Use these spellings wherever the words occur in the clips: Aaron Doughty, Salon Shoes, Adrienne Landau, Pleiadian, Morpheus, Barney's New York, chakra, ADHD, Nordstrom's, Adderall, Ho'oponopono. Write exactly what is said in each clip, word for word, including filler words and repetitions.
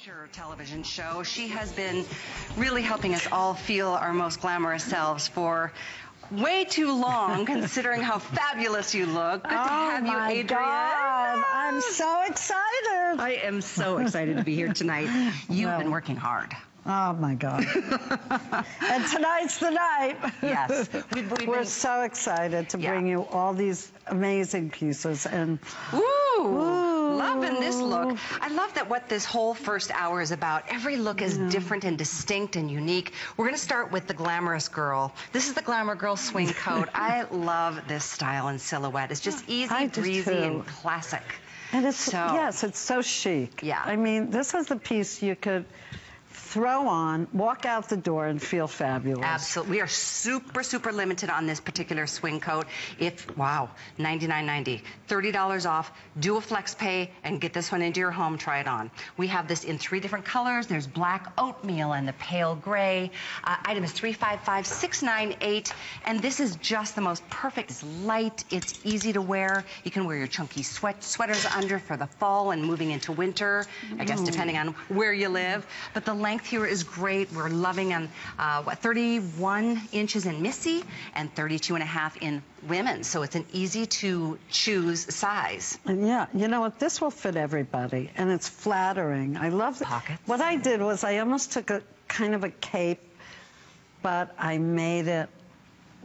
feature television show. She has been really helping us all feel our most glamorous selves for way too long, considering how fabulous you look. Good oh to have you, Adrienne. God. I'm so excited. I am so excited to be here tonight. You've well. been working hard. Oh, my God. And tonight's the night. Yes. We've, we've We're been... so excited to yeah. bring you all these amazing pieces. And Ooh. Ooh. Loving this look. I love that what this whole first hour is about. Every look is yeah. different and distinct and unique. We're going to start with the glamorous girl. This is the Glamour Girl swing coat. I love this style and silhouette. It's just easy, I breezy, and classic. And it's, so, yes, it's so chic. Yeah. I mean, this is the piece you could throw on, walk out the door, and feel fabulous. Absolutely. We are super, super limited on this particular swing coat. If, wow, ninety-nine ninety, thirty dollars off, do a flex pay, and get this one into your home, try it on. We have this in three different colors. There's black oatmeal and the pale gray. Uh, item is three five five, six nine eight, and this is just the most perfect. It's light, it's easy to wear. You can wear your chunky sweat sweaters under for the fall and moving into winter, I guess, depending on where you live. But the length here is great. We're loving on uh, what, thirty-one inches in Missy and thirty-two and a half in women. So it's an easy to choose size. And yeah, you know what? This will fit everybody, and it's flattering. I love the pockets. What I did was I almost took a kind of a cape, but I made it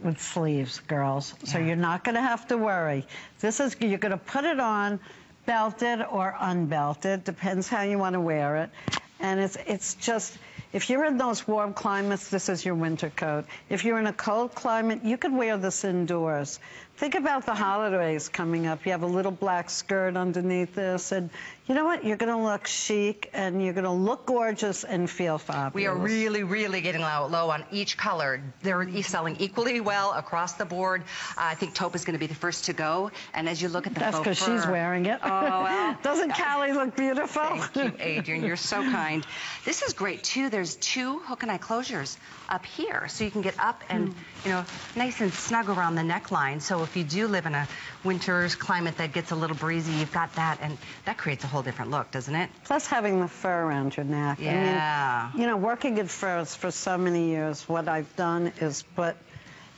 with sleeves, girls. Yeah. So you're not going to have to worry. This is you're going to put it on, belted or unbelted, depends how you want to wear it. And it's, it's just, if you're in those warm climates, this is your winter coat. If you're in a cold climate, you could wear this indoors. Think about the holidays coming up. You have a little black skirt underneath this, and you know what? You're going to look chic, and you're going to look gorgeous and feel fabulous. We are really, really getting low, low on each color. They're selling equally well across the board. Uh, I think taupe is going to be the first to go, and as you look at the That's because she's wearing it. Oh, well. Doesn't Callie look beautiful? Thank you, Adrienne. You're so kind. This is great too. There's two hook and eye closures up here, so you can get up and, you know, nice and snug around the neckline. So if you do live in a winter's climate that gets a little breezy, you've got that, and that creates a whole different look, doesn't it? Plus having the fur around your neck. Yeah. I mean, you know, working in furs for so many years, what I've done is put,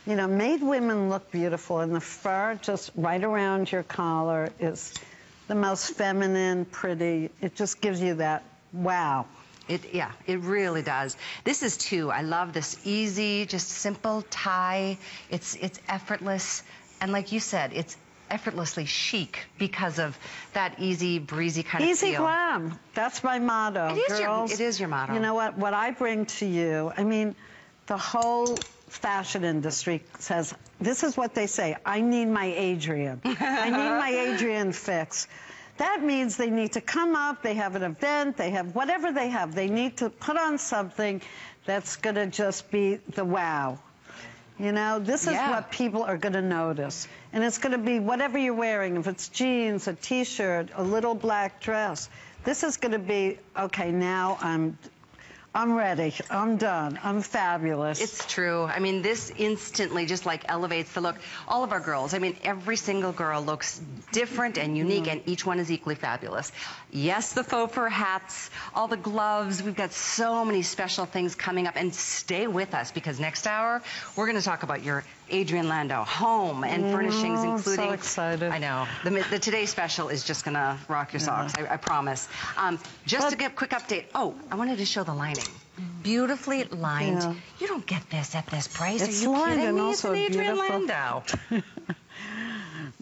you know, made women look beautiful, and the fur just right around your collar is the most feminine, pretty. It just gives you that. Wow. It, yeah, it really does. This is two. I love this easy, just simple tie. It's, it's effortless. And like you said, it's effortlessly chic because of that easy, breezy kind of feel. Easy glam. That's my motto, it is girls. Your, it is your motto. You know what? What I bring to you, I mean, the whole fashion industry says, this is what they say, I need my Adrienne. I need my Adrienne fix. That means they need to come up, they have an event, they have whatever they have. They need to put on something that's going to just be the wow. You know, this is yeah. what people are going to notice. And it's going to be whatever you're wearing, if it's jeans, a T-shirt, a little black dress. This is going to be, okay, now I'm... I'm ready. I'm done. I'm fabulous. It's true. I mean, this instantly just like elevates the look. All of our girls, I mean, every single girl looks different and unique, mm. and each one is equally fabulous. Yes, the faux fur hats, all the gloves. We've got so many special things coming up, and stay with us because next hour we're going to talk about your Adrienne Landau home and mm, furnishings, including. So excited. I know. The, the Today Special is just going to rock your socks, yeah. I, I promise. Um, just but, to give a quick update. Oh, I wanted to show the lining. Beautifully lined. Yeah. You don't get this at this price. It's Are you lined kidding and me? Also it's an Adrienne Landau.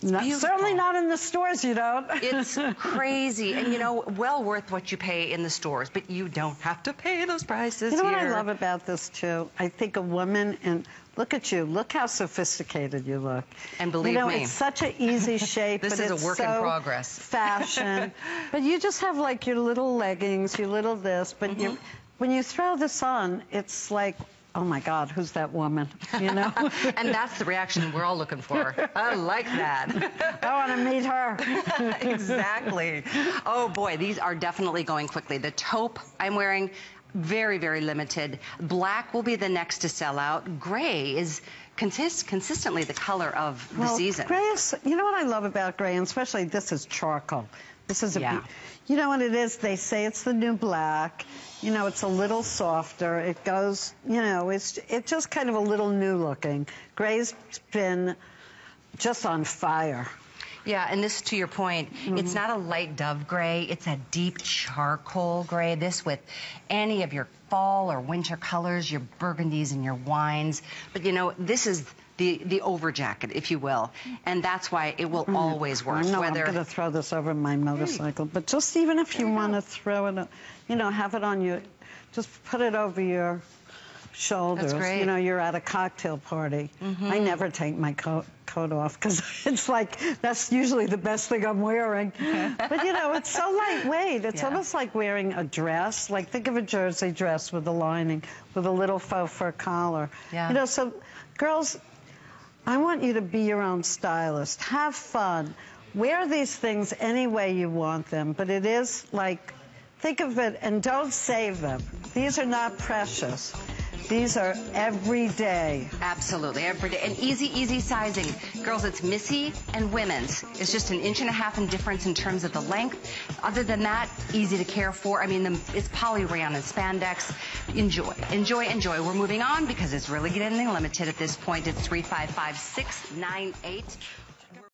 Not, certainly not in the stores, you don't. It's crazy. And, you know, well worth what you pay in the stores, but you don't have to pay those prices here. You know here. What I love about this, too? I think a woman, and look at you. Look how sophisticated you look. And believe me. You know, me. It's such an easy shape. This but is it's a work so in progress. Fashion. But you just have, like, your little leggings, your little this, but mm-hmm. you, when you throw this on, it's like... oh my God, who's that woman, you know? And that's the reaction we're all looking for. I like that. I want to meet her. Exactly. Oh boy, these are definitely going quickly. The taupe I'm wearing, very, very limited. Black will be the next to sell out. Gray is consist consistently the color of the well, season. Gray is, you know what I love about gray, and especially this is charcoal. This is a, yeah. you know what it is, they say it's the new black, you know, it's a little softer, it goes, you know, it's, it's just kind of a little new looking. Gray's been just on fire. Yeah, and this, to your point, mm-hmm. it's not a light dove gray, it's a deep charcoal gray. This with any of your fall or winter colors, your burgundies and your wines. But, you know, this is the, the over jacket, if you will, and that's why it will mm-hmm. always work. I know, whether... I'm going to throw this over my motorcycle, but just even if you, you want to throw it, you know, have it on your, just put it over your shoulders. That's great. You know, you're at a cocktail party. Mm-hmm. I never take my coat coat off because it's like that's usually the best thing I'm wearing. But you know, it's so lightweight. It's yeah. almost like wearing a dress. Like think of a jersey dress with a lining, with a little faux fur collar. Yeah. You know, so girls, I want you to be your own stylist. Have fun. Wear these things any way you want them. But it is like, think of it and don't save them. These are not precious. These are every day. Absolutely, every day. And easy, easy sizing. Girls, it's Missy and women's. It's just an inch and a half in difference in terms of the length. Other than that, easy to care for. I mean, the, it's poly rayon and spandex. Enjoy, enjoy, enjoy. We're moving on because it's really getting limited at this point. It's three five five, six nine eight.